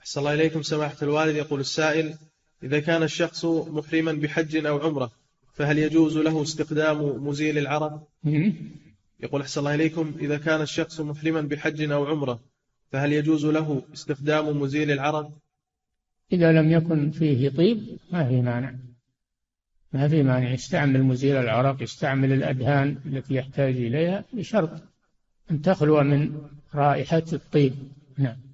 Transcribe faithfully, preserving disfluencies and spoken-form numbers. أحسن الله إليكم سماحة الوالد. يقول السائل: إذا كان الشخص محرما بحج أو عمرة فهل يجوز له استخدام مزيل العرق؟ يقول أحسن الله إليكم: إذا كان الشخص محرما بحج أو عمرة فهل يجوز له استخدام مزيل العرق؟ إذا لم يكن فيه طيب ما في مانع، ما في مانع يستعمل مزيل العرق، يستعمل الأدهان التي يحتاج إليها، بشرط أن تخلو من رائحة الطيب. نعم.